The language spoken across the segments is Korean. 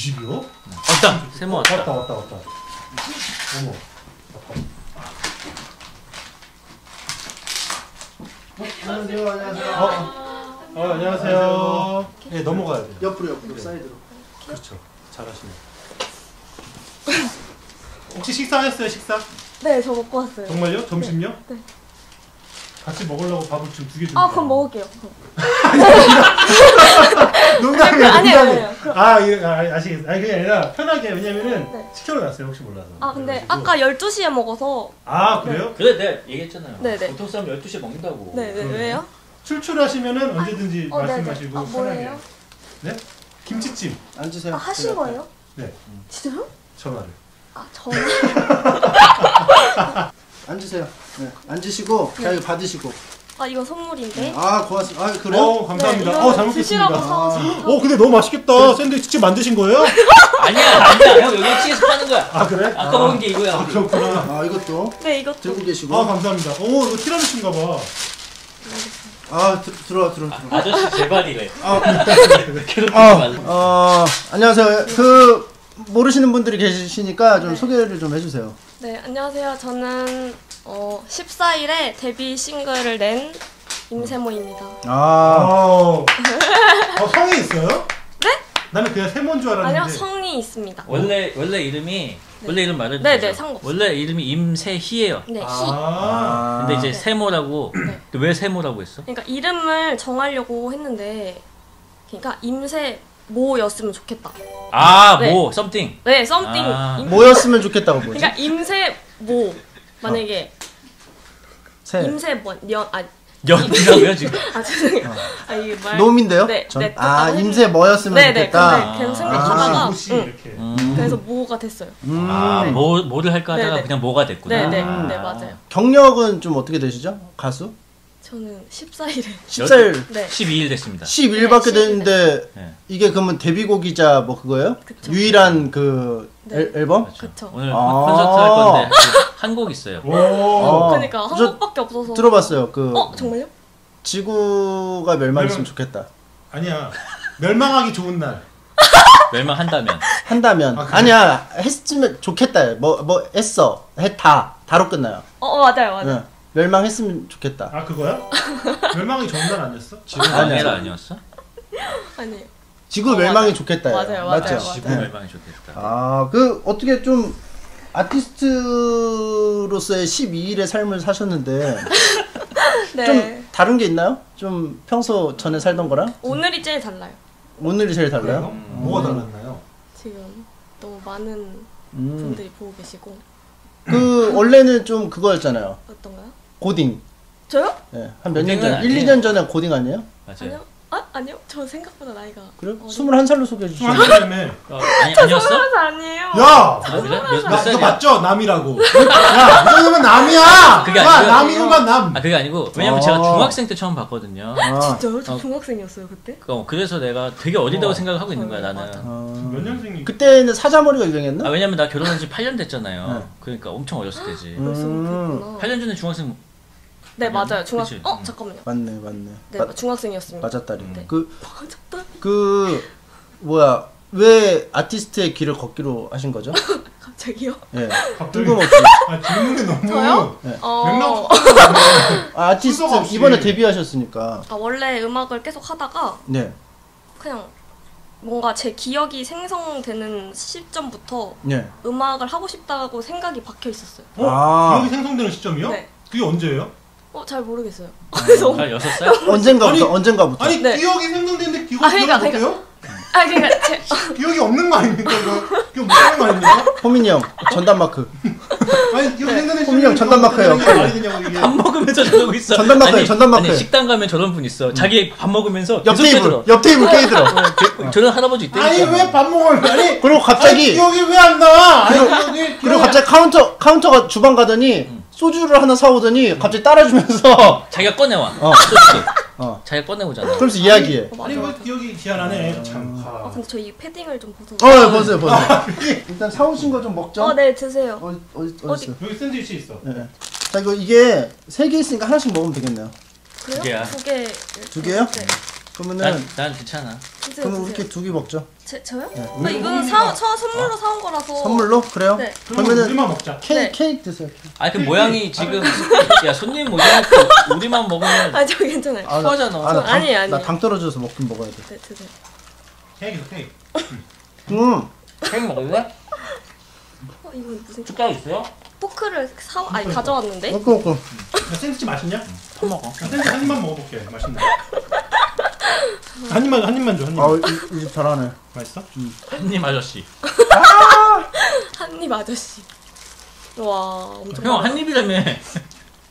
20이요? 왔다! 세모 왔다. 왔다. 어머. 안녕하세요. 안녕하세요. 예, 네, 넘어가야 돼요. 옆으로 네. 사이드로. 그렇죠. 잘하시네요. 혹시 식사하셨어요? 식사? 네, 저 먹고 왔어요. 정말요? 점심요? 네. 같이 먹으려고 밥을 지금 2개 줬는데. 아, 그럼 먹을게요. 농담이에요. 아시겠어요. 아니, 그게 아니라 편하게. 왜냐면은 네. 시켜놨어요, 혹시 몰라서. 아, 근데 그래가지고. 아까 12시에 먹어서. 아, 그래요? 그래, 내가 얘기했잖아요. 네네. 보통 사람 12시에 먹는다고. 네네, 왜요? 출출하시면은 언제든지 말씀하시고. 아, 뭐예요? 네? 김치찜. 앉으세요. 아, 하신 거예요? 네. 진짜요? 전화를. 아, 전화? 앉으세요. 네. 앉으시고 네. 자기 받으시고. 아, 이건 선물인데. 네. 아, 고맙습니다. 아, 그래요? 감사합니다. 네, 잘 먹겠습니다. 근데 너무 맛있겠다. 그래. 샌드위치 직접 만드신 거예요? 아니야. 형, 여기 치에서 파는 거야. 아, 그래? 아까 먹은 게 이거야. 아, 그렇구나. 아, 이것도. 네, 이것도. 들고 계시고. 아, 감사합니다. 오, 이거 티라미수인가 봐. 아, 들어와. 아, 아저씨 제발이래. 아, 그러니까. 안녕하세요. 모르시는 분들이 계시니까 좀 네. 소개를 좀 해주세요. 네, 안녕하세요. 저는 14일에 데뷔 싱글을 낸 임세모입니다. 아, 성이 있어요? 네? 나는 그냥 세모인 줄 알았는데. 아니요, 성이 있습니다. 원래 이름이 네. 원래 이름 말해도 되죠? 네, 상관없어요. 원래 이름이 임세희예요. 네, 희. 근데 이제 네. 세모라고. 네. 왜 세모라고 했어? 그러니까 이름을 정하려고 했는데, 그러니까 임세 모였으면 좋겠다. 아, 네. 뭐, something. 네, something. 아. 모였으면 좋겠다고 뭐지? 그러니까 임세 모. 만약에 임세 뭐 년 연이라고요 지금? 아, 죄송해요. 아, 이게 말. 놈인데요? 네. 네. 아, 임세 모였으면 좋겠다. 네, 그냥 생각하다가 이렇게. 그래서 모가 됐어요. 아, 네. 뭐를 할까 하다가 네네. 그냥 모가 됐구나. 네, 네, 맞아요. 경력은 좀 어떻게 되시죠? 가수? 저는 14일 네. 12일 됐습니다. 12일밖에 됐는데 네. 이게 그러면 데뷔곡이자 뭐 그거예요? 그쵸. 유일한 그 네. 앨범? 그렇죠. 오늘 콘서트 할 건데 한 곡 있어요. 그러니까 한 곡밖에 없어서. 들어봤어요. 정말요? 지구가 멸망했으면 좋겠다. 아니야. 멸망하기 좋은 날. 멸망한다면. 아, 아니야. 했으면 좋겠다. 뭐 했어. 했다. 다로 끝나요. 맞아요. 네. 멸망했으면 좋겠다. 아, 그거야? 멸망이 좋은 날 아니었어? 지구 멸망이 아니었어? 아니에요. 지구 멸망이 좋겠다. 맞아요. 지구 멸망이 좋겠다. 아, 어떻게 좀 아티스트로서의 12일의 삶을 사셨는데 네. 좀 다른 게 있나요? 좀 평소 전에 살던 거랑? 오늘이 제일 달라요. 그래요? 뭐가 달랐나요? 지금 너무 많은 분들이 보고 계시고. 원래는 좀 그거였잖아요. 어떤가요? 고딩. 저요? 네, 한 몇 년 전, 1-2년 전에 고딩 아니에요? 맞아요. 아니요. 저 생각보다 나이가. 그래요? 21살로 소개해 주시죠. 21살이라며. 아니었어? 저 21살 아니에요. 야! 너 맞죠? 남이라고. 야, 이 정도면 남이야! 그게 아니고. 남이구만, 남. 아, 그게 아니고. 왜냐면 제가 중학생 때 처음 봤거든요. 진짜요? 저 중학생이었어요, 그때? 그래서 내가 되게 어리다고 생각을 하고 있는 거야, 나는. 몇 년생이? 그때는 사자머리가 유행했나? 아, 왜냐면 나 결혼한 지 8년 됐잖아요. 네. 그러니까 엄청 어렸을 때지. 8년 전에 중학생. 네, 맞아요. 중학생. 잠깐만요. 맞네. 네, 중학생이었습니다. 맞았다리. 네. 뭐야, 왜 아티스트의 길을 걷기로 하신 거죠? 갑자기요? 예. 궁금하지. 아, 듣는 게 너무. 저요? 네. 아티스트 이번에 데뷔하셨으니까. 아, 원래 음악을 계속 하다가. 네. 그냥 뭔가 제 기억이 생성되는 시점부터. 네. 음악을 하고 싶다고 생각이 박혀 있었어요. 기억이 생성되는 시점이요? 네. 그게 언제예요? 잘 모르겠어요. 그래서 6살? 언젠가부터. 아니, 네. 기억이 생성되는데 기억이 없어요? 그러니까 기억이 없는 거 아닙니까? 기억 못 하는 거 아닙니까? 호민이 형, 전담마크. 아니, 기억이 생성되는데 호민이 형, 전담마크예요. 밥 먹으면서 저러고 있어. 전담마크. 식당 가면 저런 분 있어. 자기 밥 먹으면서 옆 테이블 깨들어. 저런 할아버지 있대. 아니, 왜 밥 먹을 거니? 그리고 갑자기 기억이 왜 안 나? 그리고 갑자기 카운터가 주방 가더니 소주를 하나 사오더니 갑자기 따라주면서 자기가 꺼내와. 소주. 자기가 꺼내오잖아. 그러면서 이야기해. 아니, 왜 기억이 희한하네. 참. 근데 저 이 패딩을 좀 벗어서. 벗어요. 일단 사오신 거 좀 먹죠. 네, 드세요. 어디? 여기 샌드위치 있어. 네. 자, 이게 3개 있으니까 하나씩 먹으면 되겠네요. 그래요? 2개야. 2개요? 네. 그러면은 난 괜찮아. 그럼 우리 두 개 먹죠. 저요? 네. 나 이거는 저 선물로 사온 거라서. 선물로? 그래요? 네. 그러면은 우리만 먹자. 케이크 드세요. 아니 그 모양이 지금 야 손님 모양이 우리만 먹으면. 아 저 괜찮아요. 퍼져 넣어. 아니. 나 당 떨어져서 먹긴 먹어야 돼. 네, 드세요. 케이크. 케이크 먹을래? 어 이거 무슨 숟가락 있어요? 포크를 아니 가져왔는데. 먹고. 샌드위치 맛있냐? 더 먹어. 샌드위치 한 입만 먹어볼게. 맛있네. 한 입만 줘. 한 입. 아, 이 집 잘하네. 맛있어? 응. 한 입 아저씨. 아! 한 입 아저씨. 와, 엄청. 형 한 입이라며.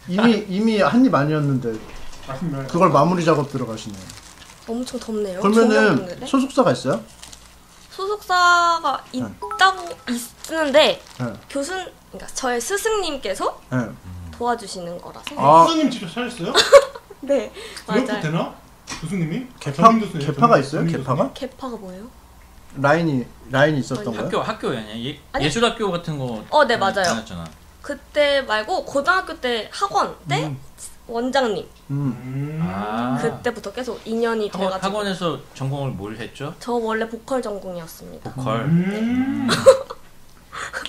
이미 한 입 아니었는데. 맛있네. 그걸 마무리 작업 들어가시네. 엄청 덥네요. 그러면은 소속사가 있어요? 소속사가 있다고 있는데 그러니까 저의 스승님께서 도와주시는 거라서. 아, 스승님 직접 찾았어요? 네. 맞아요. 되나? 교수님이? 개파가 있어요? 개파가? 개파가 뭐예요? 라인이 있었던 거예요? 학교 아니야? 예술학교 같은 거. 네 맞아요. 다녔잖아. 그때 말고 고등학교 때 학원 때 원장님. 그때부터 계속 인연이 돼가지고. 학원에서 전공을 뭘 했죠? 저 원래 보컬 전공이었습니다. 보컬.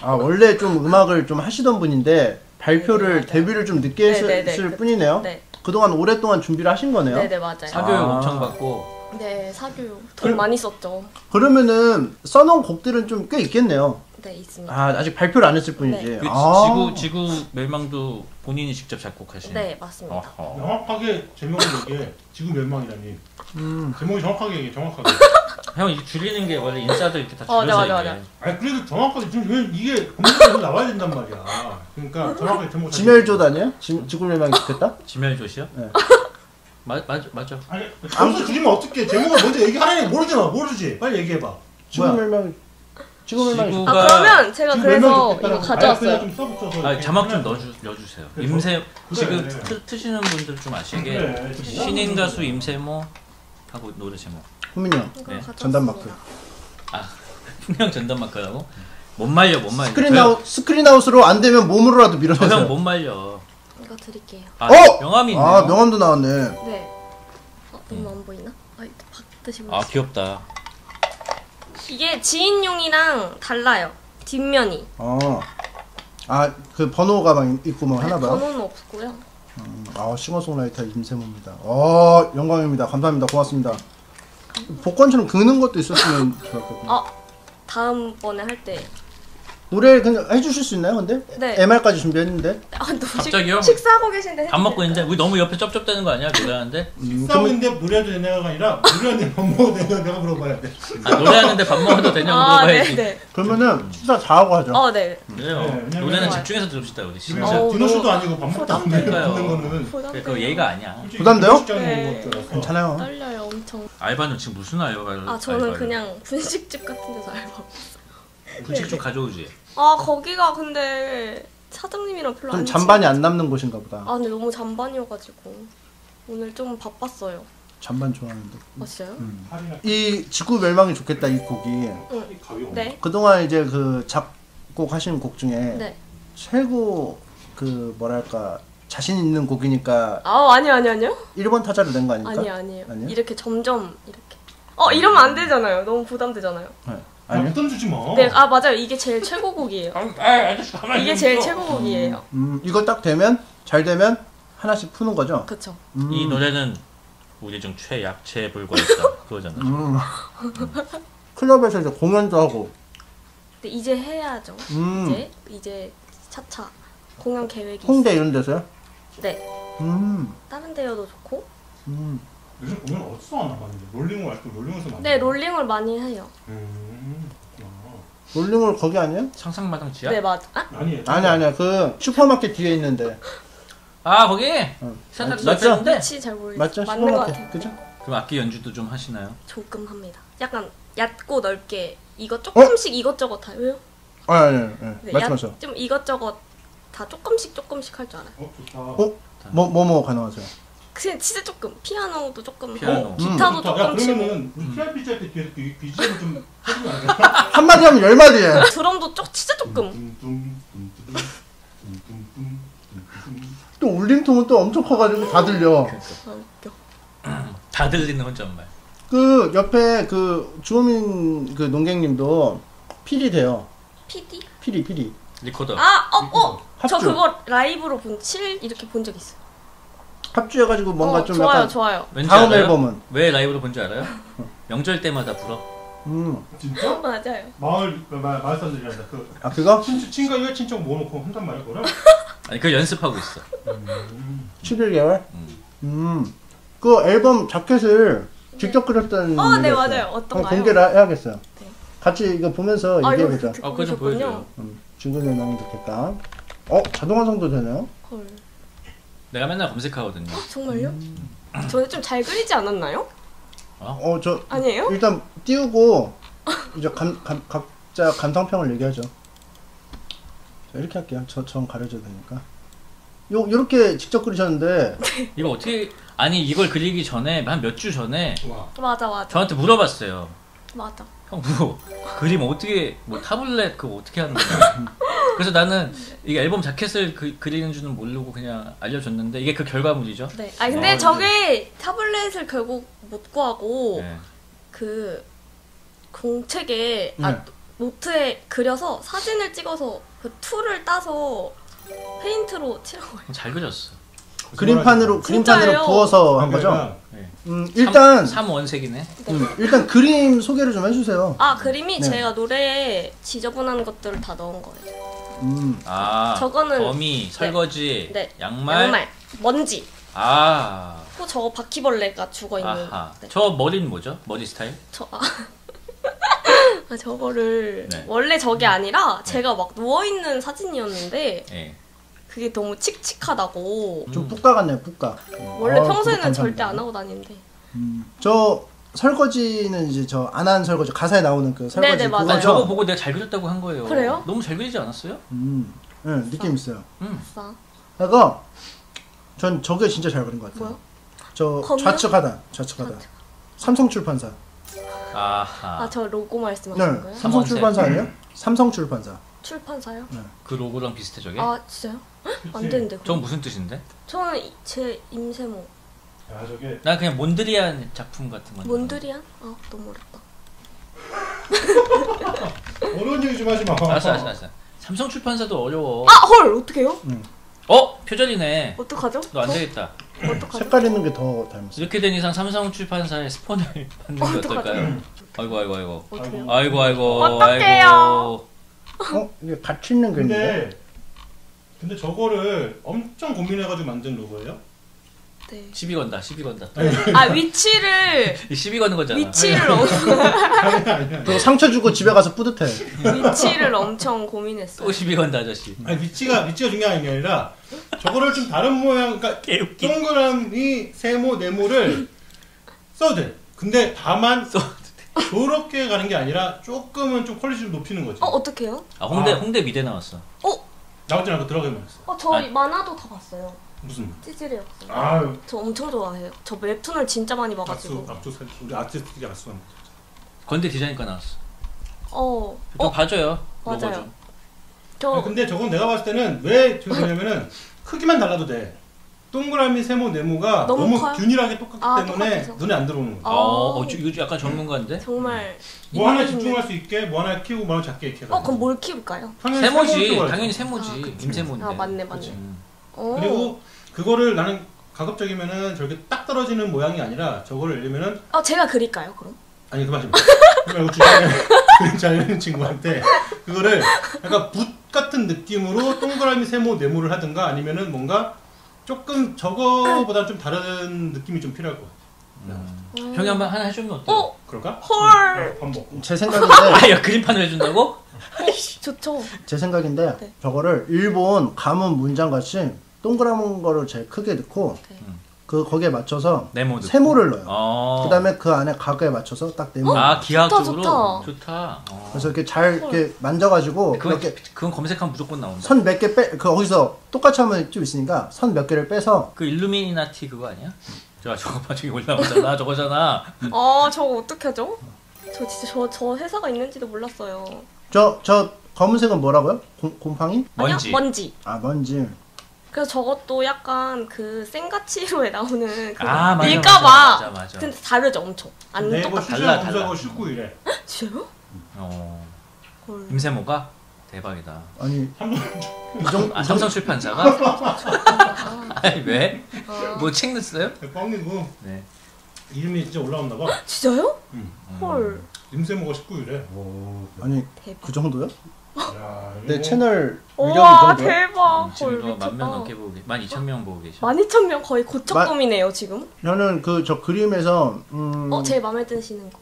아 원래 좀 음악을 좀 하시던 분인데 발표를 데뷔를 좀 늦게 했을 뿐이네요. 네. 그동안 오랫동안 준비를 하신 거네요? 네네 맞아요. 사교육 엄청 받고. 네 사교육 돈 많이 썼죠. 그러면은 써놓은 곡들은 좀 꽤 있겠네요? 네 있습니다. 아 아직 발표를 안 했을 뿐이지. 네. 지구 멸망도 본인이 직접 작곡하신? 네 맞습니다. 정확하게 제목을 얘기해. 지구 멸망이라니. 제목이 정확하게. 형 이게 줄이는 게 원래 인싸도 이렇게 다 줄여서 얘기해. 아니 그래도 정확하게 지금 이게 공부해서 나와야 된단 말이야. 그러니까 정확하게 제목을. 지멸조 아니야? 지구 멸망이 좋겠다? 지멸조시요? 네. 맞죠. 아니 아무튼 줄이면 어떡해. 제목을 먼저 얘기하라니. 모르지? 빨리 얘기해봐. 지구 멸망. 지구가 그러면 제가 그래서 이거 가져왔어요. 자막 좀 넣어주세요. 임세모 지금 트시는 분들 좀 아시게 신인 가수 임세모 하고 노래 제목. 훈민형 전담마크. 아 훈민형 전담마크라고? 못 말려. 스크린하우스로 안 되면 몸으로라도 밀어내세요. 저 형 못 말려. 이거 드릴게요. 명함이 있네요. 아 명함도 나왔네. 네. 너무 안 보이나? 아 귀엽다. 이게 지인용이랑 달라요. 뒷면이. 아, 그 번호 가방 있고 뭐 하나 봐요? 번호는 없고요. 싱어송라이터 임세모입니다. 영광입니다. 감사합니다. 고맙습니다. 복권처럼 그는 것도 있었으면 좋았겠군요. 다음번에 할 때. 노래 그냥 해주실 수 있나요, 근데? 네. MR까지 준비했는데. 갑자기요? 식사하고 계신데. 밥 먹고 있는데 우리 너무 옆에 쩝쩝대는 거 아니야? 노래하는데? 식사하는데 노래해도 되냐가 아니라 노래하는데 밥 먹어도 되냐가 물어봐야 돼. 노래하는데 밥 먹어도 되냐고 물어봐야지. 네. 그러면은 식사 자하고 하죠. 네. 그래요. 네, 노래는 집중해서 들읍시다 우리. 진짜. 디너쇼도 아니고 밥 먹고 하는 거는 그 예의가 아니야. 부담돼요? 네. 괜찮아요. 떨려요 엄청. 알바는 지금 무슨 알바를? 저는 그냥 분식집 같은 데서 알바. 분식 좀 가져오지. 거기가 근데 사장님이랑 별로 안 친해. 좀 잔반이 안 남는 곳인가 보다. 근데 너무 잔반이어가지고 오늘 좀 바빴어요. 잔반 좋아하는데. 진짜요? 이 지구 멸망이 좋겠다 이 곡이. 네. 그동안 이제 그 작곡하신 곡 중에 최고 그 뭐랄까 자신 있는 곡이니까. 아니요. 1번 타자를 낸 거 아닙니까? 아니에요. 이렇게 점점 이렇게. 이러면 안 되잖아요. 너무 부담되잖아요. 네. 부담주지 마. 네, 맞아요. 이게 제일 최고곡이에요. 이게 제일 최고곡이에요. 이거 딱 되면 잘 되면 하나씩 푸는 거죠. 그렇죠. 이 노래는 우리 중 최약체에 불과했다. 그거잖아요. 클럽에서 이제 공연도 하고. 근데 이제 해야죠. 이제 차차 공연 계획이. 홍대 이런 데서요? 네. 다른 데여도 좋고. 요즘 공연 어디서 하나 봤는데 롤링홀 아직도 롤링홀에서 많이. 네, 롤링홀 많이 해요. 롤링홀 거기 아니에요? 상상마당 지하? 네 맞아. 아니야 그 슈퍼마켓 뒤에 있는데. 거기? 맞죠? 위치 잘 모르겠어요. 맞죠? 맞는 것 같아요. 그죠? 그럼 악기 연주도 좀 하시나요? 조금 합니다. 약간 얕고 넓게 이거 조금씩 이것저것 다 해요? 네. 맞죠. 좀 이것저것 다 조금씩 할 줄 알아요. 좋다. 뭐 가능하세요? 그냥 진짜 조금 피아노도 조금 기타도 조금 치고. 그러면은 트라이피치 할 때 뒤에 BGM 좀 해주면 안 돼요? 한마디 하면 10마디예요. 드럼도 진짜 조금. 또 울림통은 또 엄청 커가지고 다 들려. 다 들리는 혼잣말. 그 옆에 그 주호민 그 농객님도 PD 돼요. PD? PD. 리코더. 아, 저 그거 라이브로 이렇게 본 적 있어요. 합주해가지고 뭔가 좀 좋아요, 약간 좋아요. 다음 알아요? 앨범은 왜 라이브로 본 줄 알아요? 명절 때마다 불어. 진짜? 맞아요. 마을 사람들이란다. 아 그거? 친가 일친척 모아놓고 혼잣말 거라. 아니 그 연습하고 있어. 11개월. 그 앨범 자켓을 직접 그렸다는. 네 맞아요. 어떤가요? 공개를 해야겠어요. 네. 같이 이거 보면서 얘기해보자. 그거 좀 보여줘요. 지구 멸망이 좋겠다. 자동 완성도 되네요. 헐. 내가 맨날 검색하거든요. 정말요? 저는 좀 잘 그리지 않았나요? 저 아니에요? 일단 띄우고 이제 각자 감상평을 얘기하죠. 자, 이렇게 할게요. 전 가려져야 되니까. 요렇게 직접 그리셨는데 이거 어떻게? 아니 이걸 그리기 전에 한 몇 주 전에 맞아 저한테 물어봤어요. 맞아. 형 그림 어떻게 타블렛 그거 어떻게 하는 거야? 그래서 나는 이 앨범 자켓을 그리는 줄은 모르고 그냥 알려줬는데 이게 그 결과물이죠. 네. 아 근데 저게 타블렛을 결국 못 구하고 그 공책에 노트에 그려서 사진을 찍어서 그 툴을 따서 페인트로 칠한 거예요. 잘 그렸어. 그림판으로 부어서 한 거죠? 일단 3원색이네. 일단 그림 소개를 좀 해주세요. 그림이 제가 노래에 지저분한 것들을 다 넣은 거예요. 저거는 거미, 설거지, 양말, 먼지. 또 저거 바퀴벌레가 죽어있는. 저 머리는 뭐죠? 머리 스타일? 저거를 원래 저게 아니라 제가 막 누워있는 사진이었는데 그게 너무 칙칙하다고. 좀 붓가 같네요, 붓가. 원래 평소에는 절대 안 하고 다니는데. 저 설거지는 이제 저 안 한 설거지 가사에 나오는 그 설거지. 네네 맞아요. 저거 보고 내가 잘 그렸다고 한 거예요. 그래요? 너무 잘 그리지 않았어요? 네, 느낌 있어요. 그래서 전 저게 진짜 잘 그린 것 같아요. 뭐야? 저 좌측 하단. 삼성 출판사. 저 로고 말씀하시는 거예요? 삼성 출판사 아니에요? 삼성 출판사. 출판사요? 네. 그 로고랑 비슷해 저게? 진짜요? 안 되는데. 저건 무슨 뜻인데? 저는 제 임세모. 난 그냥 몬드리안 작품 같은 건데. 몬드리안? 너무 어렵다. 어려운 얘기 좀 하지 마. 알았어. 삼성 출판사도 어려워. 헐! 어떡해요? 표절이네. 어떡하죠? 너 안 되겠다. 색깔 있는 게 더 닮았어. 이렇게 된 이상 삼성 출판사의 스폰을 받는 게 어떨까요? 아이고. 어떡해요? 이게 같이 있는 건데. 근데 저거를 엄청 고민해가지고 만든 로고예요? 네. 시비 건다. 위치를. 시비 거는 거잖아. 위치를 엄청. 상처 주고 집에 가서 뿌듯해. 위치를 엄청 고민했어. 또 시비 건다 아저씨. 위치가 중요한 게 아니라 저거를 좀 다른 모양, 그러니까 동그라미, 세모, 네모를 써도 돼. 근데 다만 저렇게 가는 게 아니라 조금은 좀 퀄리티를 높이는 거지. 어떡해요? 홍대 미대 나왔어. 나오지 않고 들어가기만 했어. 저희 만화도 다 봤어요. 무슨? 찌질이 없어요. 저 엄청 좋아해요. 저 웹툰을 진짜 많이 봐가지고. 우리 아티스트끼리 악수한 거죠. 건대 디자인과 나왔어. 봐줘요. 맞아요. 근데 저건 내가 봤을 때는 왜 저거냐면은 크기만 달라도 돼. 동그라미, 세모, 네모가 너무 균일하게 똑같기 때문에 눈에 안 들어오는 거야. 이거 약간 전문가인데? 정말. 뭐 하나 집중할 수 있게, 뭐 하나 키우고, 뭐 하나 작게 이렇게 해가지고. 그럼 뭘 키울까요? 당연히 세모지. 임세모인데. 맞네. 그리고 그거를 나는 가급적이면은 저렇게 딱 떨어지는 모양이 아니라 저거를 예를면은 제가 그릴까요 그럼? 아니 그 말고 주변에 잘 그리는 친구한테 그거를 약간 붓 같은 느낌으로 동그라미, 세모, 네모를 하든가 아니면은 뭔가 조금 저거보다 좀 다른 느낌이 좀 필요할 것 같아. 형이 하나 해주면 어때? 그럴까? 헐. 제 생각인데. 그림판을 해준다고? 좋죠. 제 생각인데 저거를 일본 가문 문장같이 동그라미 거를 제일 크게 넣고 거기에 맞춰서 세모를 넣어요. 그 다음에 그 안에 각에 맞춰서 딱 네모. 기하학적으로? 좋다. 그래서 이렇게 잘 이렇게 만져가지고 그건 검색하면 무조건 나온다. 선 몇 개 빼, 거기서 똑같이 하면 좀 있으니까 선 몇 개를 빼서 그 일루미니티 그거 아니야? 저거 봐주기 올라오잖아. 저거잖아. 저거 어떻게 하죠? 저 진짜 저 회사가 있는지도 몰랐어요. 저 검은색은 뭐라고요? 곰팡이? 먼지. 먼지. 그래서 저것도 약간 그 생가치로에 나오는 그 아, 밀가봐. 근데 다르죠, 엄청. 안 똑같아. 달라, 달라. 이래. 진짜요? 어. 헐. 임세모가 대박이다. 아니 삼성 출판사가? 아니 왜? 아. 뭐 책 냈어요? 뻥이고. 네. 이름이 진짜 올라왔나 봐. 진짜요? 응. 헐. 임세모가 19일에. 오, 아니 대박. 그 정도야? 야, 내 채널 와 대박. 지금 만명 넘게 보고 계시. 12,000명 보고 계셔. 12,000명 거의 고척돔이네요 지금. 저는 그 저 그림에서 제일 마음에 드시는 거.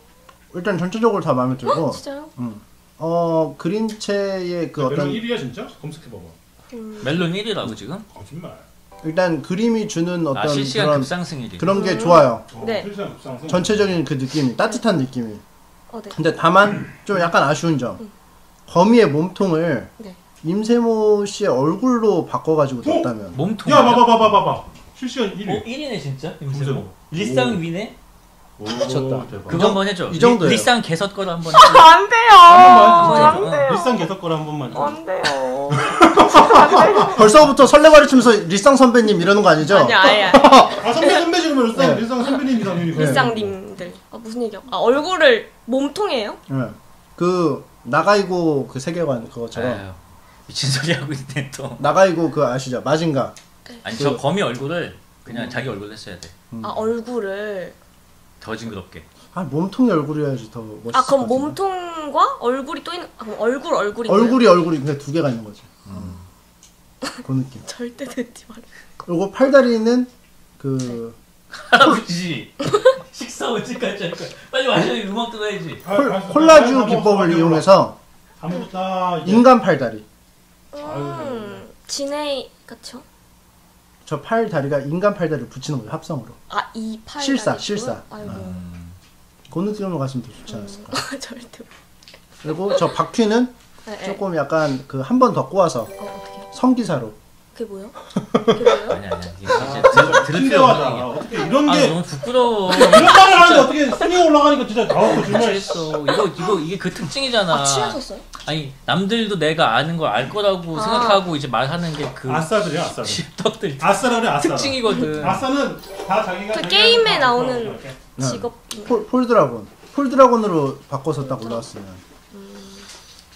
일단 전체적으로 다 마음에 들고. 진짜요? 그림체의 그 어떤. 멜론 1위야 진짜? 검색해봐봐. 멜론 1위라고 지금? 거짓말. 일단 그림이 주는 어떤 그런 급상승이지. 그런 게 좋아요. 네. 전체적인 그 느낌이 따뜻한 느낌이. 네. 근데 다만 좀 약간 아쉬운 점. 거미의 몸통을 네. 임세모 씨의 얼굴로 바꿔가지고 됐다면. 몸통. 야 봐봐. 실시간 1위. 1위네 진짜. 임세모. 리쌍 위네. 미쳤다. 그거 한번 해줘. 이 정도예요. 리쌍 개석 거를 한번. 안 돼요. 안 돼요. 리쌍 개석 거를 한번만. 안 돼요. 벌써부터 설레발을 치면서 리쌍 선배님 이러는 거 아니죠? 아니야. 아 선배 지금 리쌍 네. 리쌍 선배님이다. 리쌍님들. 아 무슨 얘기야? 아 얼굴을 몸통이에요? 예. 네. 그 나가이고 그 세계관 그거처럼. 에휴, 미친 소리 하고 있네 또. 나가이고 그 아시죠? 마징가. 아니 그, 저 거미 얼굴을 그냥 자기 얼굴로 했어야 돼. 아 얼굴을. 더 징그럽게. 아 몸통이 얼굴이어야지 더 멋있을 것 같은데. 아 그럼 몸통과 얼굴이 또 있는. 아, 그럼 얼굴이. 얼굴이 근데 두 개가 있는 거지. 그 느낌. 절대 듣지 말고. 요거 팔다리는 그. 할아버지. 식사 언제까지 할 거야? 빨리 마셔야지. 음악 들어야지. 콜라주 기법을 이용해서 인간 팔다리. 진해 그쵸? 저 팔다리가 인간 팔다리를 붙이는 거예요. 합성으로. 아, 이 팔다리? 실사. 아이고. 그 느낌으로 가시면 더 좋지 않았을까? 절대. 그리고 저 바퀴는 조금 약간 그 한 번 더 꼬아서 성기사로. 그게 뭐예요? 아니야. 진짜 들을 필요 없어. 어떻게 이런 게 너무 부끄러워. 이런 말을 하는데 어떻게 순위에 올라가니까 진짜 나왔고 정말 했어. 이게 그 특징이잖아. 아, 취하셨어요? 아니, 남들도 내가 아는 걸 알 거라고 생각하고 이제 말하는 게 그 아싸들이야. 떡들. 아싸라는 아싸. 특징이거든. 아싸는 다 자기가 그 게임에 나오는 직업. 폴드라곤으로 바꿔서 딱 올라왔으면.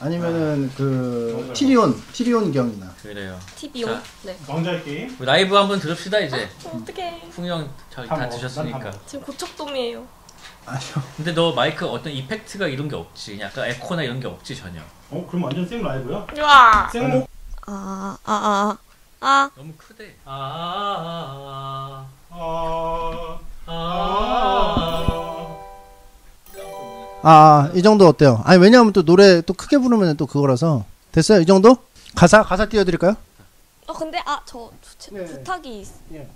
아니면은 그 티리온 경이나 그래요. 티비온. 네. 왕자의 게임. 라이브 한번 들읍시다 이제. 어떡해. 풍경 잘 다 드셨으니까. 지금 고척돔이에요. 아니요. 근데 너 마이크 어떤 이펙트가 이런 게 없지. 약간 에코나 이런 게 없지 전혀. 그럼 완전 생 라이브야? 와. 생목. 너무 크대. 이 정도 어때요? 아니 왜냐하면 또 노래 또 크게 부르면 또 그거라서. 됐어요? 이 정도? 가사 띄워드릴까요? 근데 저 네. 부탁이 있어. 네.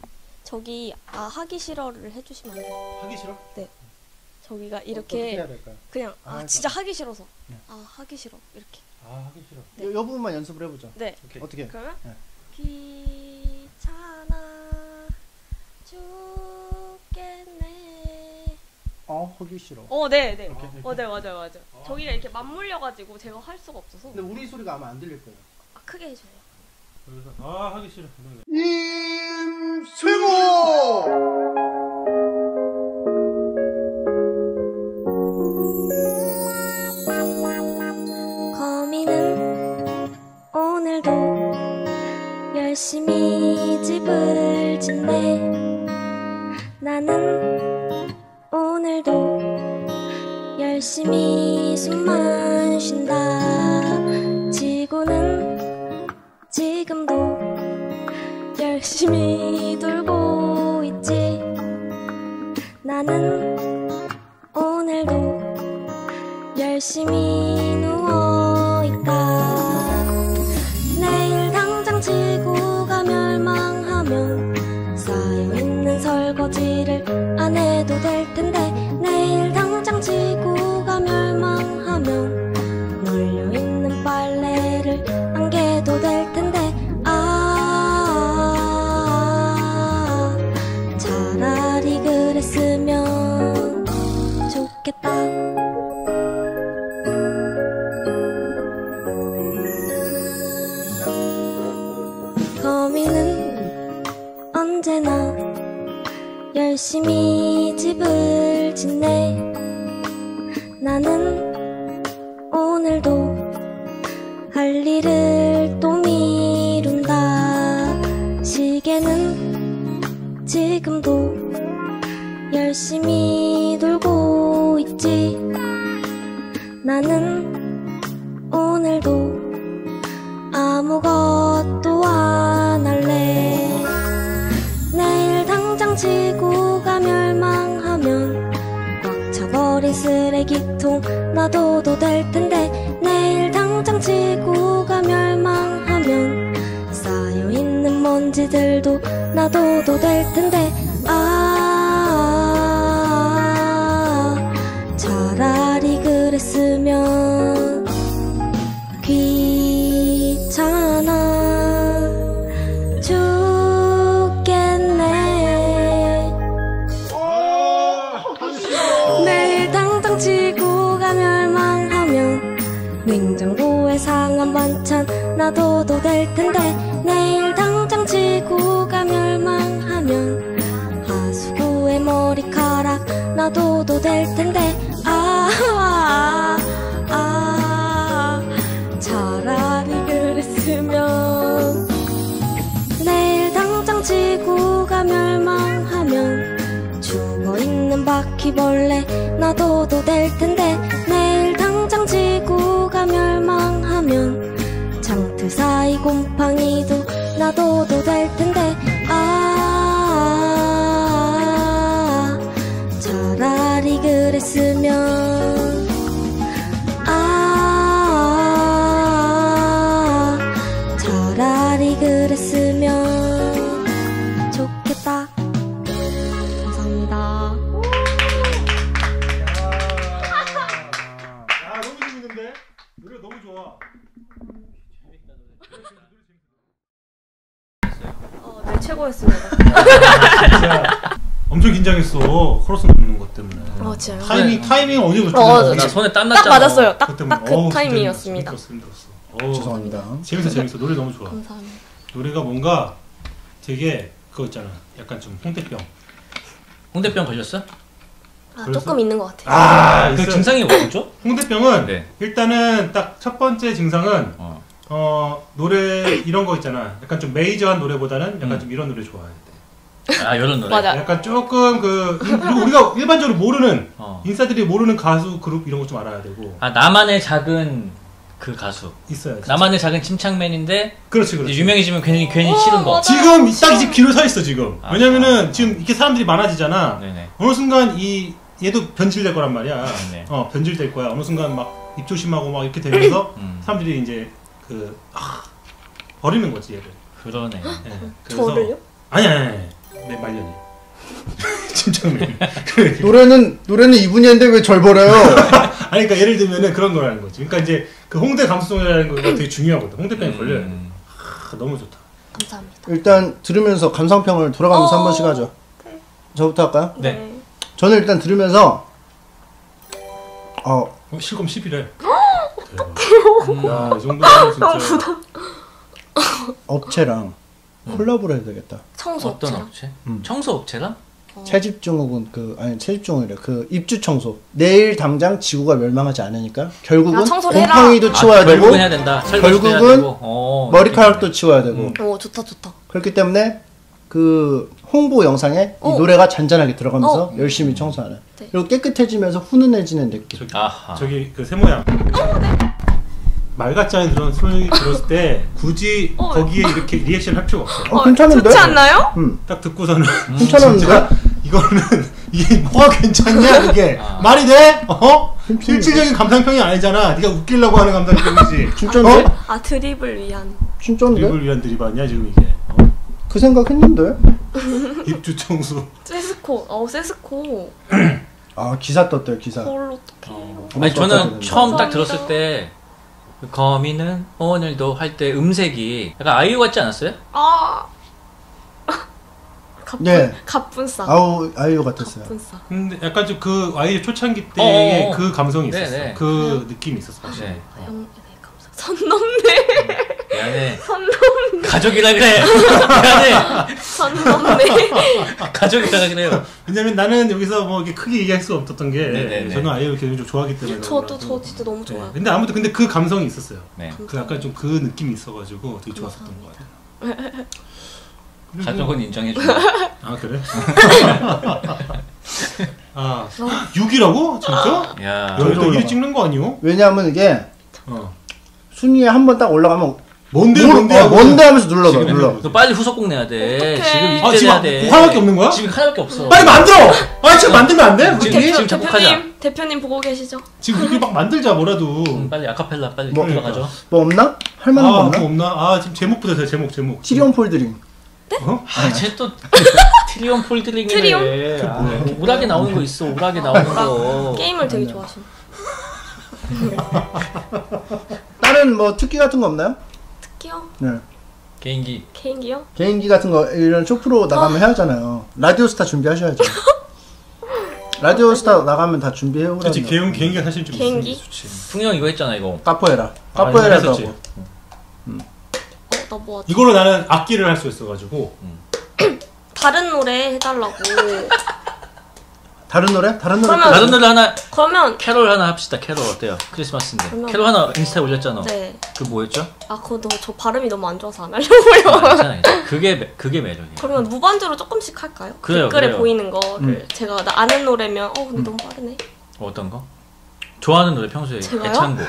저기 하기 싫어를 해주시면 안 돼요? 하기 싫어? 네. 저기가 이렇게 그냥 진짜 하기 싫어서 네. 하기 싫어 이렇게. 하기 싫어. 네. 요 부분만 연습을 해보죠. 네. 오케이. 어떻게? 그러면 네. 귀찮아 죽겠네. 하기 싫어. 네. 네, 맞아요. 저기가 이렇게 맞물려가지고 제가 할 수가 없어서. 근데 우리 소리가 아마 안 들릴 거예요. 크게 해줘요. 그래서 하기 싫어. 임세모! 거미는 오늘도 열심히 집을 짓네. 나는 오늘도 열심히 숨만 쉰다. 지구는 지금도 열심히 돌고 있지. 나는 오늘도 열심히 누워있다. 내일 당장 지구가 멸망하면 쌓여있는 설거지를 안 해도 될 텐데. 내일 당장 지구가 멸망하면 널려있는 빨래를 안 개도 될 텐데. 차라리 그랬으면 좋겠다. 거미는 지내. 나는 오늘도 할 일을 또 미룬다. 시계는 지금도 열심히 돌고 있지. 나는 오늘도 아무것도 안 할래. 내일 당장 지구가 멸망하면 꽉 차버린 쓰레기통 놔둬도 될 텐데. 내일 당장 지구가 멸망하면 쌓여있는 먼지들도 놔둬도 될 텐데. 차라리 그랬으면 귀찮아 죽겠네. 내일 당장 지구가 멸망하면 냉장고에 상한 반찬 놔둬도 될 텐데. 내일 당장 지구가 멸망하면 하수구에 머리카락 놔둬도 될 텐데. 차라리 그랬으면. 내일 당장 지구가 멸망하면 죽어있는 바퀴벌레 놔둬도 될 텐데. 내일 당장 지구가 멸망하면 장틀 사이 곰팡이도 놔둬도 될 텐데. 차라리 그랬으면. 차라리 그랬으면 좋겠다. 감사합니다. 야, 너무 재밌는데? 노래 너무 좋아. 네, 최고였습니다. 엄청 긴장했어. 코러스 넣는 것 때문에. 진짜요? 타이밍 어디 붙였어요? 나 손에 땀 났잖아. 딱 맞았어요. 딱 그 타이밍이었습니다. 죄송합니다. 재밌어. 노래 너무 좋아. 감사합니다. 노래가 뭔가 되게 그거 있잖아. 약간 좀 홍대병. 홍대병 걸렸어? 조금 있는 것 같아요. 그 증상이 뭐죠? 홍대병은 네. 일단은 딱 첫 번째 증상은 노래 이런 거 있잖아. 약간 좀 메이저한 노래보다는 약간 좀 이런 노래 좋아해. 이런 노래. 맞아. 약간 조금 우리가 일반적으로 모르는 인싸들이 모르는 가수 그룹 이런 거 좀 알아야 되고. 나만의 작은 그 가수 있어요. 나만의 작은 침착맨인데 그렇지. 유명해지면 괜히 싫은 거. 맞아. 지금 딱 이 뒤로 서 있어 지금. 왜냐면은 지금 이렇게 사람들이 많아지잖아. 네네. 어느 순간 얘도 변질될 거란 말이야. 네네. 변질될 거야. 어느 순간 막 입조심하고 막 이렇게 되면서 사람들이 이제 버리는 거지 얘를. 그러네. 네. 그래서 저를요? 아니. 내 말년이. 침착맨. 노래는 이분이었는데 왜 절 버려요? 아니 그러니까 예를 들면은 그런 거라는 거지. 그러니까 이제 그 홍대 감수성이라는 거가 되게 중요하거든. 홍대병이 걸려요. 너무 좋다. 감사합니다. 일단 들으면서 감상평을 돌아가면서 한 번씩 하죠. 그래. 저부터 할까요? 네. 저는 일단 들으면서 실검 10이래. 어떡해요. 야, 이 정도면 진짜 업체랑 콜라보를 해야 되겠다. 청소업체랑? 어떤 업체? 청소업체랑? 채집증후군 채집증후군이래. 그 입주 청소. 내일 당장 지구가 멸망하지 않으니까 결국은 곰팡이도 치워야 되고 결국은 해야 된다. 결국은 머리카락도 치워야 되고. 좋다. 그렇기 때문에 그 홍보 영상에 이 노래가 잔잔하게 들어가면서 열심히 청소하는. 네. 그리고 깨끗해지면서 훈훈해지는 느낌. 저기 그 세모양. 말 같지 않은 그런 소리 들었을 때 굳이 거기에 이렇게 리액션을 할 필요가 없어요. 괜찮은데? 좋지 않나요? 딱 듣고서는 괜찮은데? 이거는 이게 뭐가 괜찮냐 이게. 말이 돼? 실질적인 감상평이 아니잖아. 네가 웃기려고 하는 감상평이지. 진짜인데? 드립을 위한. 진짜인데? 드립을 위한 드립 아니야 지금 이게. 그 생각했는데? 입주청소. 세스코. 세스코. 기사 떴대요 기사. 그걸 어떡해. 아니 저는 처음 딱 들었을 때 그 거미는 오늘도 할 때 음색이 약간 아이유 같지 않았어요? 갑분싸. 아이유 같았어요. 갑분싸. 근데 약간 좀 그 아이유 초창기 때의 그 감성이 있었어. 그 느낌이 있었어. 네. 선 넘네. 미안해. 선동네. 가족이라 그래. 미안해. 선동네. 가족이라 그래요. 왜냐면 나는 여기서 뭐 이렇게 크게 얘기할 수 없었던 게 네네네. 저는 아이유를 개인적으로 좋아하기 때문에. 저도 저 진짜 너무 좋아요. 네. 근데 아무튼 근데 그 감성이 있었어요. 네. 그 약간 좀 그 느낌이 있어가지고 되게 좋았었던 것 같아요. 가족은 인정해줘요. 아 그래? 아 6이라고? 진짜? 야. 여기도 1 찍는 거 아니요? 왜냐하면 이게 순위에 한 번 딱 올라가면 뭔데 하면서 눌러. 너 빨리 후속곡 내야 돼. 어떡해. 지금 이때 내야 돼. 지금 하나밖에 없는 거야? 지금 하나밖에 없어. 빨리 만들어. 아 진짜 만들면 안 돼? 지금 작곡하자. 대표님 보고 계시죠? 지금 이렇게 막 만들자 뭐라도. 빨리 아카펠라 빨리 들어가죠. 뭐 없나? 할 만한 거 없나? 아 지금 제목부터 해서 제목. 티리온 폴드링. 네? 어? 아, 쟤 또 트리온 폴드링이네. 트리온? 오락에 나오는 거 있어. 오락에 나오는 거. 게임을 되게 좋아하시네. 다른 뭐 특기 같은 거 없나요? 특기요? 네. 개인기. 개인기요? 개인기 같은 거 이런 쇼프로 나가면 해야잖아요. 라디오스타 준비하셔야죠. 라디오스타 나가면 다 준비해 오라고. 그렇지. 개인기가 사실 좀 좋지. 풍영 이거 했잖아 이거. 카포에라. 카포에라도 하고. 뭐 이걸로 나는 악기를 할 수 있어가지고 다른 노래 해달라고. 다른 노래? 다른 노래 하나. 그러면 캐롤 하나 합시다. 캐롤 어때요? 크리스마스인데. 그러면... 캐롤 하나 인스타에 올렸잖아. 네. 그 뭐였죠? 아 그거 저 발음이 너무 안 좋아서 안 하려고요. 아, 괜찮아요. 그게 매력이에요. 그러면 무반주로 조금씩 할까요? 그래요, 댓글에 그래요. 보이는 거를 제가 아는 노래면 근데 너무 빠르네. 어떤 거? 좋아하는 노래 평소에 애창곡.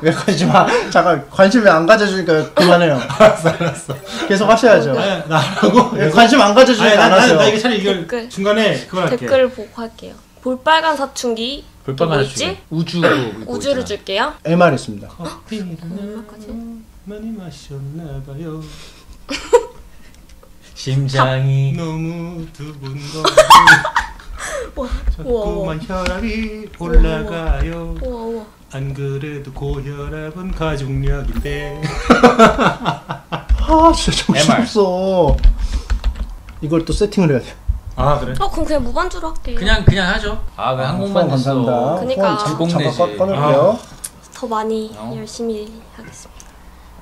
왜 관심아? 잠깐 관심 왜 안 가져주니까 그만해요. 알았어. 계속 하셔야죠. 나라고 관심 안 가져주니까 안 하세요. 나 이게 차라리 이걸 중간에 그걸 할게. 댓글 보고 할게요. 볼빨간 사춘기. 볼빨간 사춘기. 우주를 줄게요. MR 있습니다. 커피를 많이 마셨나봐요. 심장이 너무 두근거려. 자꾸만 혈압이 올라가요. 우와. 안 그래도 고혈압은 가족력인데. 아 진짜 정신없어. 이걸 또 세팅을 해야 돼. 아 그래? 그럼 그냥 무반주로 할게요. 그냥 하죠. 아 왜 한국만 됐어. 그러니까 잠깐 꺼낼게요. 더 많이 열심히 하겠습니다.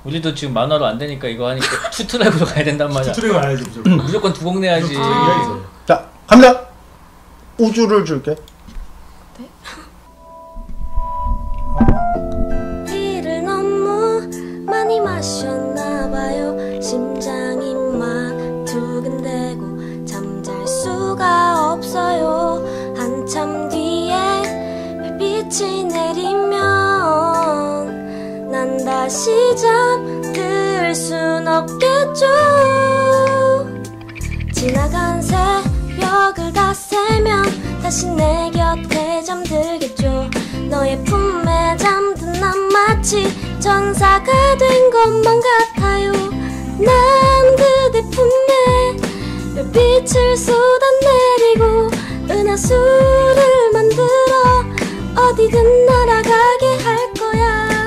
우리도 지금 만화로 안 되니까 이거 하니까 투트랙으로 가야 된단 말이야. 투트랙으로 가야지 무조건 두 곡 내야지. 자 갑니다. 우주를 줄게. 네? 피를 너무 많이 마셨나봐요. 심장이 막 두근대고 잠잘 수가 없어요. 한참 뒤에 별빛이 내리면 난 다시 잠들 순 없겠죠. 지나간 새벽을 다 세면 다시 내 곁에 잠들겠죠. 너의 품에 잠든 난 마치 천사가 된 것만 같아요. 난 그대 품에 별빛을 쏟아내리고 은하수를 만들어 어디든 날아가게 할 거야.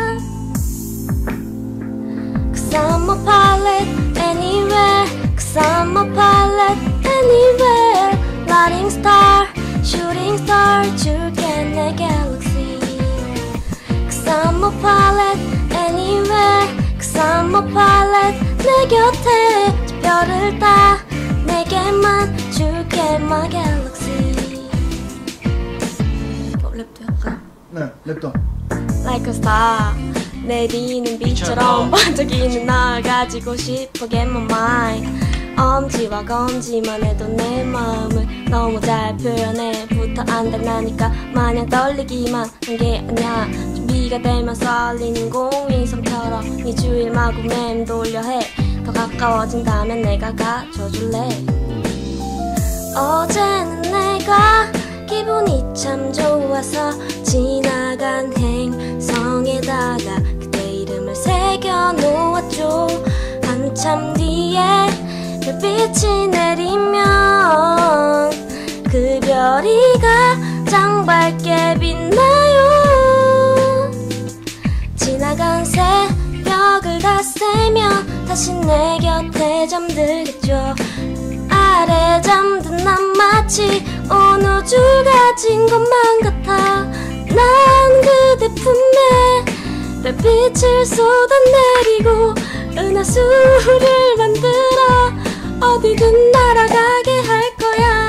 Cause I'm a pilot anywhere. Cause I'm a pilot anywhere. Lighting star, shooting star, 줄게 내 galaxy. Cause I'm a pilot anywhere. Cause I'm a pilot. 내 곁에 저 별을 다 내게만 줄게 my galaxy. 랩도 할까요? 네, 랩도. Like a star, 내리는 빛처럼 반짝이는 날 가지고 싶어 get my mind. 엄지와 검지만 해도 내 마음을 너무 잘 표현해. 부터 안달나니까 마냥 떨리기만 한 게 아냐. 준비가 되면 쏠리는 023처럼 네 주위를 마구 맴돌려 해. 더 가까워진다면 내가 가져줄래. 어제는 내가 기분이 참 좋아서 지나간 행성에다가 그대 이름을 새겨놓았죠. 한참 뒤에 별빛이 내리면 그 별이 가장 밝게 빛나요. 지나간 새벽을 다 새며 다시 내 곁에 잠들겠죠. 아래 잠든 난 마치 온 우주를 가진 것만 같아. 난 그대 품에 별빛을 쏟아내리고 은하수를 만들어 어디든 날아가게 할 거야.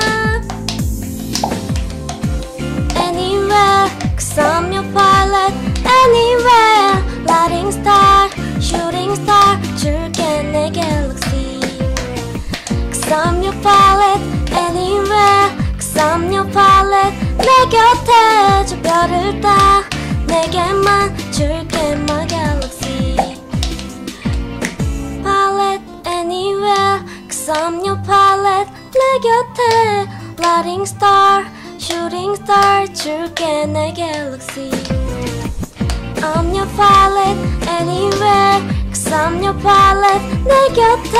Anywhere, 'cause I'm your pilot. Anywhere, lighting star, shooting star, 줄게 내 갤럭시. 'Cause I'm your pilot. Anywhere, 'cause I'm your pilot. 내 곁에 저 별을 따 내게만 줄게 마 갤럭시. Pilot anywhere, 'cause I'm your pilot. 내 곁에 lighting star, shooting star, 줄게 내 갤럭시. I'm your pilot anywhere, 'cause I'm your pilot. 내 곁에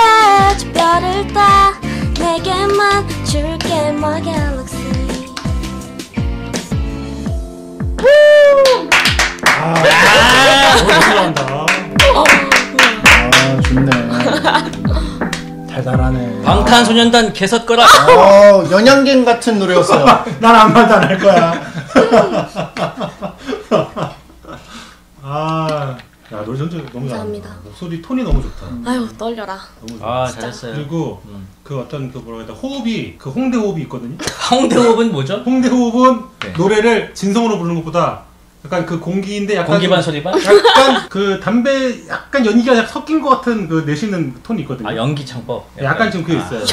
저 별을 따 내게만 줄게 마 갤럭시. 아, 좋네. 달달하네. 방탄소년단 개섰거라. 연양갱 같은 노래였어요. 난 아무 말도 안 할 거야. 아, 야, 노래 전체 너무 잘합니다. 목소리 톤이 너무 좋다. 아유, 떨려라. 너무 좋다. 아, 잘했어요. 그리고 그 어떤 그 뭐라 해야 돼, 호흡이, 그 홍대 호흡이 있거든요. 홍대 호흡은 뭐죠? 홍대 호흡은 네. 노래를 진성으로 부르는 것보다 약간 그 공기인데 약간 공기반 소리반? 약간 그 담배 약간 연기가 섞인 것 같은 그 내쉬는 톤이 있거든요. 아, 연기 창법. 약간 지금 그게 있어요.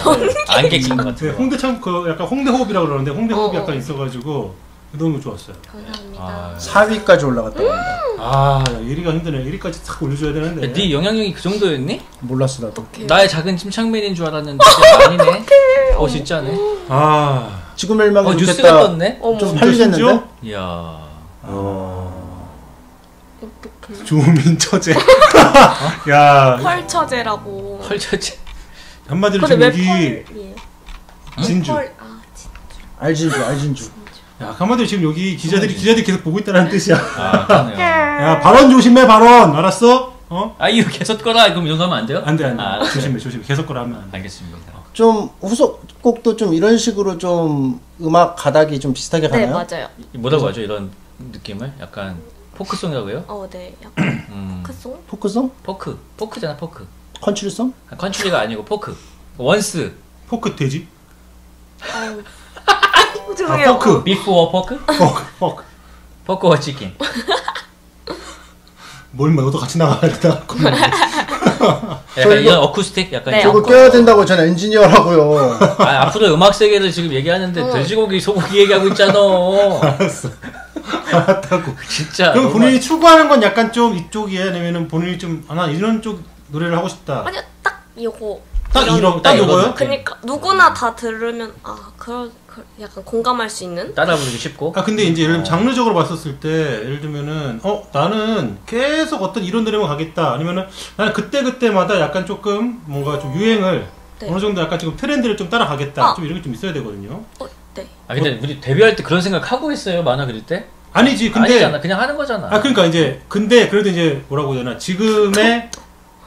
안개 낀 것 같아요. 홍대 창 그 약간 홍대 호흡이라고 그러는데 홍대 호흡이 약간 있어가지고 너무 좋았어요. 감사합니다. 아, 4위까지 올라갔다. 아, 1위가 힘드네. 1위까지 탁 올려줘야 되는데. 야, 네 영향력이 그 정도였니? 몰랐어 나도. 오케이. 나의 작은 침착맨인 줄 알았는데 아니네. 어, 진짜네. 아, 지구 멸망이 좋겠다. 뉴스가 떴네. 좀 팔리겠는데? 이야. 조민 처제. 야, 펄 처제라고. 펄 처제. 한마디로 지금 여기 진주. 아, 진주. 알진주, 알진주. 야, 한마디로 지금 여기 기자들이 계속 보고 있다는 뜻이야. 아, 야, 발언 조심해, 발언. 알았어? 어? 아이유 계속 거라. 그럼 이런 거 하면 안 돼요? 안 돼, 안 돼. 아, 조심해, 조심해. 계속 거라 하면 안 돼. 알겠습니다. 좀 후속곡도 좀 이런 식으로 좀 음악 가닥이 좀 비슷하게 가나요? 네, 맞아요. 뭐라고 하죠? 이런 느낌을? 약간 포크송이라고요? 어, 네. 약간 포크송? 포크송? 포크. 포크잖아, 포크. 컨츄리송? 아, 컨츄리가 아니고 포크. 원스. 포크 돼지? 아유. 죄송해요. 아, 포크. 비포어 포크? 포크. 포크. 포크와 치킨. 뭘 너도 같이 나가야겠다. 약간 이런 어쿠스틱? 약간 네, 저거 껴야 된다고 전 엔지니어라고요. 아, 앞으로 음악 세계를 지금 얘기하는데 돼지고기, 소고기 얘기하고 있잖아. 알았어. 알았다고. 진짜. 그럼 본인이 많이... 추구하는 건 약간 좀 이쪽이에요? 아니면은 본인이 좀, 아, 나 이런 쪽 노래를 하고 싶다. 아니요, 딱 요거. 딱 이런, 딱 요거요? 그니까, 누구나 다 들으면, 아, 약간 공감할 수 있는? 따라 부르기 쉽고. 아, 근데 이제 예를 들면 장르적으로 봤었을 때, 예를 들면은, 나는 계속 어떤 이런 노래만 가겠다. 아니면은, 나는 그때그때마다 약간 조금 뭔가 좀 유행을, 네. 어느 정도 약간 지금 트렌드를 좀 따라가겠다. 아. 좀 이런 게 좀 있어야 되거든요. 네. 아, 근데 우리 데뷔할 때 그런 생각 하고 했어요? 만화 그릴 때? 아니지, 근데. 아니잖아, 그냥 하는 거잖아. 아, 그러니까 이제, 근데 그래도 이제 뭐라고 해야 되나. 지금의,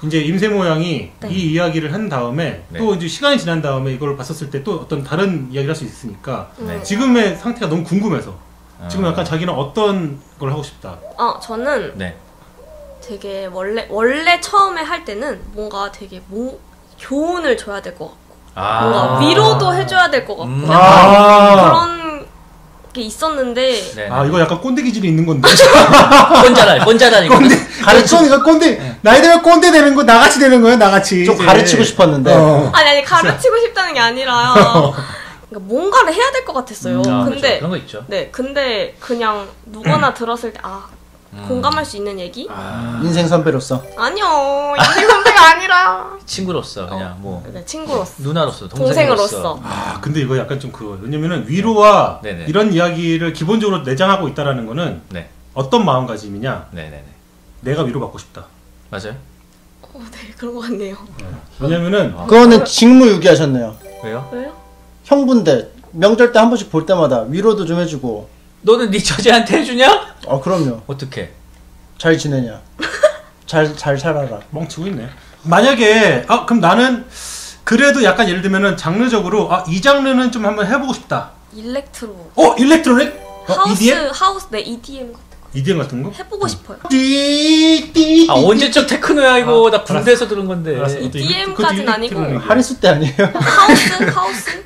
이제 임세모 양이 네. 이 이야기를 한 다음에 네. 또 이제 시간이 지난 다음에 이걸 봤었을 때 또 어떤 다른 이야기를 할 수 있으니까 네. 지금의 상태가 너무 궁금해서 지금 약간 자기는 어떤 걸 하고 싶다. 저는 네. 되게 원래 처음에 할 때는 뭔가 되게 교훈을 줘야 될 것 같고 뭔가 위로도 해줘야 될 것 같고 그런 게 있었는데 네네. 아, 이거 약간 꼰대 기질이 있는 건데. 꼰자라니까. 가르치니까 꼰대. 네. 나이 들면 꼰대 되는 거 나같이 되는 거예요, 나같이. 좀 가르치고 싶었는데. 아니 가르치고 싶다는 게 아니라요. 그러니까 뭔가를 해야 될 것 같았어요. 근데 그렇죠. 그런 거 있죠. 네, 근데 그냥 누구나 들었을 때 공감할 수 있는 얘기? 인생 선배로서? 아니요, 인생 선배가 아니라 친구로서 그냥 뭐 네, 친구로서 누나로서 동생으로서. 아, 근데 이거 약간 좀 그거 왜냐면은 위로와 네네. 이런 이야기를 기본적으로 내장하고 있다라는 거는 네. 어떤 마음가짐이냐? 네네네. 내가 위로받고 싶다. 맞아요? 네, 그런 것 같네요. 네. 왜냐면은 그거는 직무유기하셨네요. 왜요? 형분들 명절 때 한 번씩 볼 때마다 위로도 좀 해주고. 너는 네 처제한테 해주냐? 그럼요. 어떻게? 잘 지내냐? 잘 살아라. 멍치고 있네. 만약에 그럼 나는 그래도 약간 예를 들면은 장르적으로 이 장르는 좀 한번 해보고 싶다. 일렉트로. 일렉트로닉? 하우스 EDM? 하우스 네 EDM 같은 거. EDM 같은 거? 해보고 싶어요. 아 언제적 테크노야 이거. 아, 나 군대에서 들은 건데. EDM까지는 아니고 하리수 때 아니에요? 하우스?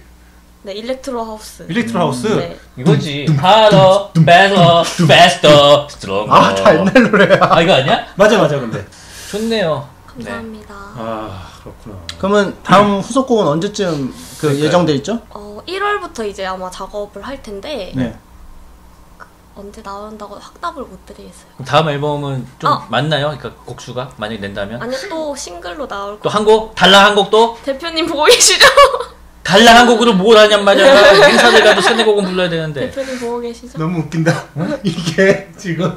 네, 일렉트로 하우스. 일렉트로 하우스? 네. 이거지. Harder, better, faster, stronger. 아, 다 옛날 노래야. 아, 이거 아니야? 맞아, 근데. 좋네요. 감사합니다. 네. 아, 그렇구나. 그러면 다음 후속곡은 언제쯤 예정돼 있죠? 1월부터 이제 아마 작업을 할 텐데. 네. 언제 나온다고 확답을 못 드리겠어요. 다음 앨범은 좀 맞나요? 그러니까 곡수가 만약에 낸다면? 아니, 또 싱글로 나올 거. 또 한 곡? 달라 한 곡도? 대표님 보고 계시죠? 달라 한 곡으로 뭘 하냔 말이야. 행사들 가도 세네 곡은 불러야 되는데. 대표님 보고 계시죠? 너무 웃긴다. 이게 지금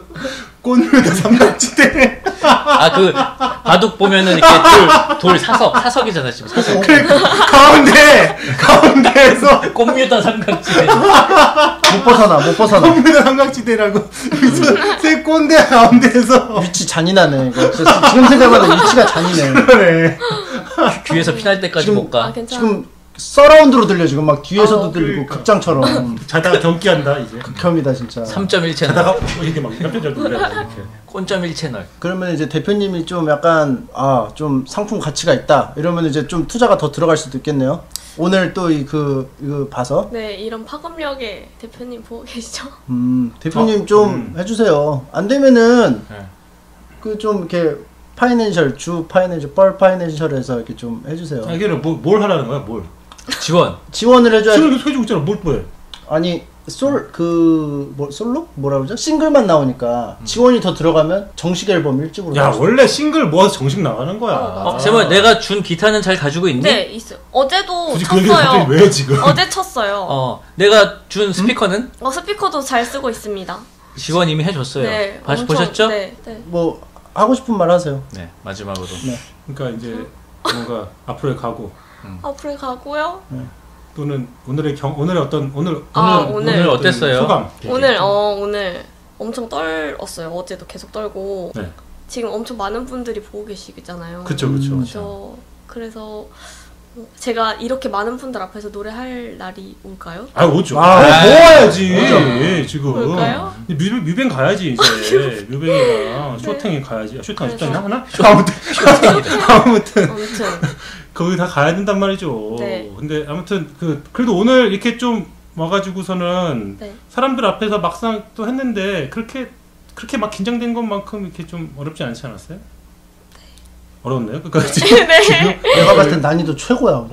꼰으로다 삼각지대. 아, 그 바둑 보면은 이렇게 돌 사석이잖아 지금. 사석. 그래, 가운데에서 꼰뮤다 삼각지대. 못 벗어나. 꼰뮤다 삼각지대라고. 세 꼰대 가운데에서. 위치 잔인하네 이거. 지금 생각해봐도 위치가 잔인해. 그러네. 귀에서 피날 때까지 지금, 못 가. 아, 괜찮아. 지금 서라운드로 들려 지금 막 뒤에서도 들리고 그러니까. 극장처럼. 자다가 경기한다 이제. 극혐이다 진짜. 3.1 채널. 자다가 이렇게 막 깜짝짝 놀래. 0.1 채널. 그러면 이제 대표님이 좀 약간 좀 상품 가치가 있다 이러면 이제 좀 투자가 더 들어갈 수도 있겠네요. 오늘 또 이거 봐서. 네, 이런 파급력에 대표님 보고 계시죠? 대표님 좀 해주세요. 안 되면은 그 좀 이렇게. 펄 파이낸셜에서 이렇게 좀 해주세요. 아, 이게 뭘 하라는 거야, 뭘? 지원을 해줘야지. 지원을 해주고 있잖아, 뭘 뭐해? 아니, 솔로? 뭐라 그러죠? 싱글만 나오니까 지원이 더 들어가면 정식 앨범 1집으로. 야, 원래 싱글 모아서 정식 나가는 거야. 제발 내가 준 기타는 잘 가지고 있니? 네, 있어. 어제도 쳤어요. 그 왜 지금? 어제 쳤어요. 내가 준 스피커는? 스피커도 잘 쓰고 있습니다. 지원 이미 해줬어요. 네, 보셨죠? 네. 뭐 하고 싶은 말 하세요. 네, 마지막으로. 네. 그러니까 이제 뭔가 앞으로의 각오. 앞으로의 각오요? 네. 또는 오늘의 어떤 오늘 어땠어요? 소감. 오늘 엄청 떨었어요. 어제도 계속 떨고. 네. 지금 엄청 많은 분들이 보고 계시잖아요. 그렇죠. 그래서 제가 이렇게 많은 분들 앞에서 노래할 날이 올까요? 아, 오죠. 모아야지. 지금. 올까요? 뮤뱅 가야지, 이제. 뮤뱅이랑 쇼탱이 가야지. 쇼탱 아직도 있나? 하나? 아무튼. 거기 다 가야 된단 말이죠. 네. 근데 아무튼, 그래도 오늘 이렇게 좀 와가지고서는 네. 사람들 앞에서 막상 또 했는데 그렇게 막 긴장된 것만큼 이렇게 좀 어렵지 않지 않았어요? 어렵네요. 지금 내가 봤을 땐 난이도 최고야.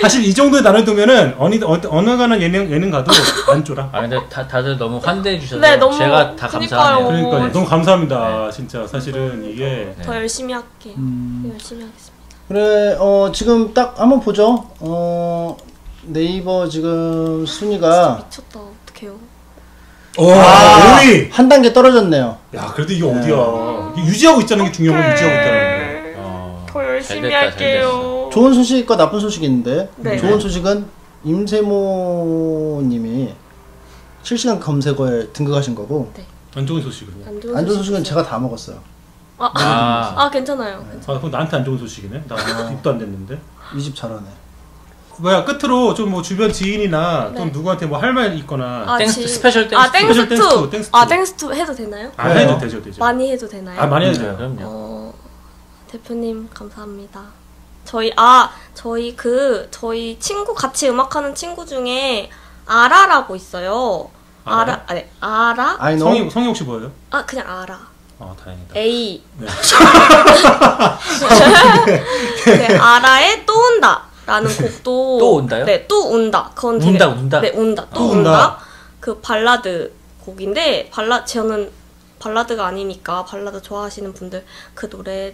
사실 이 정도의 난이도면은 어느 가는 예능 가도 안 쫄아. 아 근데 다들 너무 환대해 주셔서 네, 제가 다 감사하네요. 그러니까요. 너무 감사합니다. 네. 진짜 사실은 이게 더 열심히 할게. 열심히 하겠습니다. 그래 지금 딱 한번 보죠. 네이버 지금 순위가 미쳤다. 어떡해요? 와 5위! 한 단계 떨어졌네요. 야 그래도 이게 어디야? 유지하고 있다는 게 중요한 건 유지하고 있다는 거. 열심히 할게요. 좋은 소식과 나쁜 소식이 있는데 네. 좋은 소식은 임세모 님이 실시간 검색어에 등극하신 거고 네. 안 좋은 소식은요? 안 좋은 소식은 제가 다 먹었어요. 괜찮아요. 네. 괜찮아요. 그럼 나한테 안 좋은 소식이네? 나 입도 안 됐는데? 이 집 잘하네. 뭐야 끝으로 좀 뭐 주변 지인이나 좀 누구한테 뭐 할 말 있거나 땡스 투 해도 되나요? 해도 되죠. 많이 해도 되나요? 많이 해도 돼요. 그럼요. 대표님 감사합니다. 저희 친구 같이 음악하는 친구 중에 아라라고 있어요. 아라? 아니, 성이 혹시 뭐예요? 그냥 아라. 다행이다. A. 네. 네, 아라의 또 온다라는 곡도 또 온다요? 네, 또 온다. 그건 되게, 운다. 네, 온다. 또 온다. 그 발라드 곡인데 저는 발라드가 아니니까 발라드 좋아하시는 분들 그 노래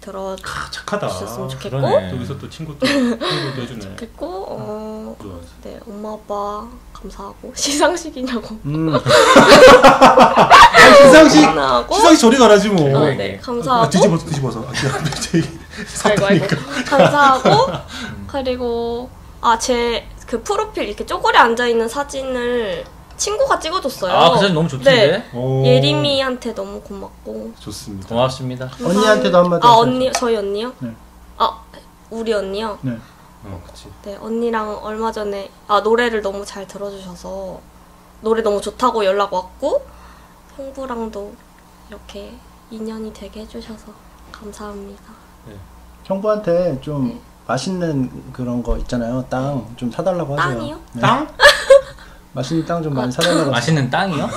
들어주셨으면 좋겠고 여기서 또 친구도 해주네. 좋겠고 네 엄마 아빠 감사하고 시상식이냐고. 시상식 저리 가라지 뭐. 네 감사하고. 뒤집어서. 아이고. 감사하고 그리고 제 그 프로필 이렇게 쪼그려 앉아 있는 사진을. 친구가 찍어줬어요. 그 사진 너무 좋던데? 네. 예림이한테 너무 고맙고. 좋습니다. 고맙습니다. 언니한테도 한마디. 저희 언니요? 네. 우리 언니요? 네. 그치. 네, 언니랑 얼마 전에 노래를 너무 잘 들어주셔서 노래 너무 좋다고 연락 왔고 홍부랑도 이렇게 인연이 되게 해주셔서 감사합니다. 네. 형부한테 좀 네. 맛있는 그런 거 있잖아요. 땅 좀 사달라고 하세요. 땅이요? 네. 땅? 맛있는 땅 좀 많이 사달라고. 맛있는 땅이요?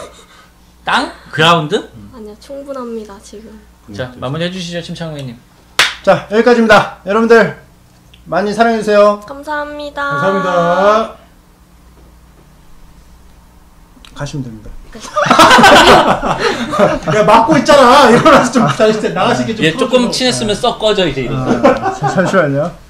땅? 그라운드? 아니요, 충분합니다 지금. 자, 마무리 해주시죠, 침착맨님. 자, 여기까지입니다. 여러분들 많이 사랑해주세요. 감사합니다. 감사합니다. 가시면 됩니다. 야, 막고 있잖아. 일어나서 좀 나가시게 좀. 얘 조금 친했으면 썩 꺼져 이제. 아, 잠시만요.